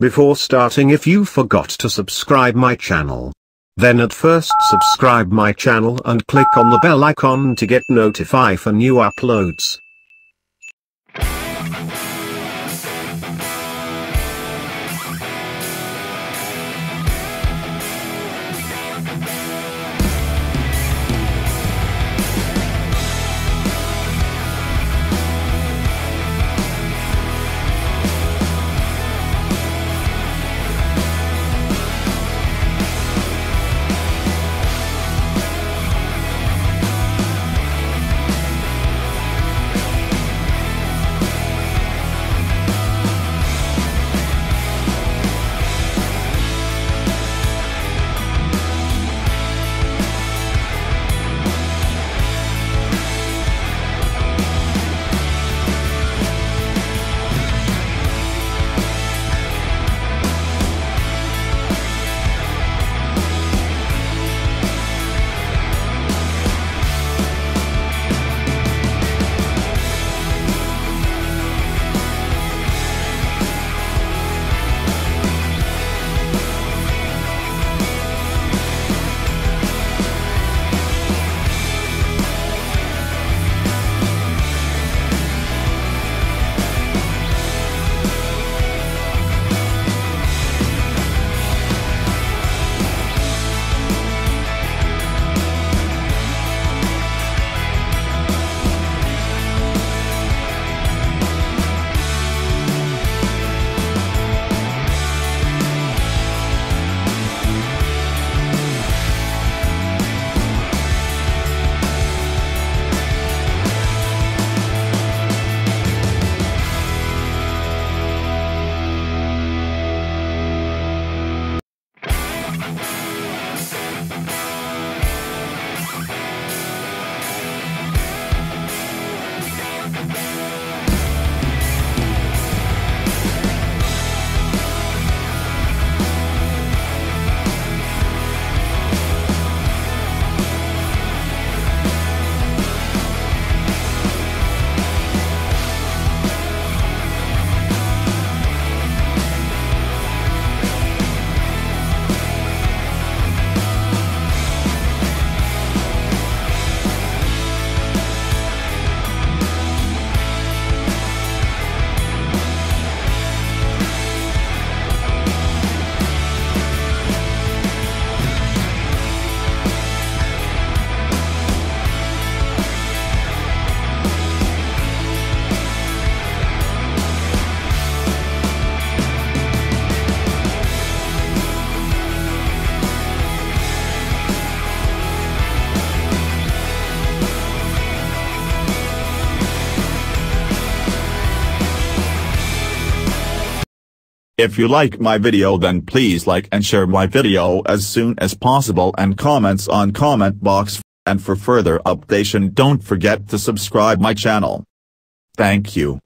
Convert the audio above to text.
Before starting, if you forgot to subscribe my channel, then at first subscribe my channel and click on the bell icon to get notified for new uploads. If you like my video, then please like and share my video as soon as possible, and comments on comment box, and for further updation don't forget to subscribe my channel. Thank you.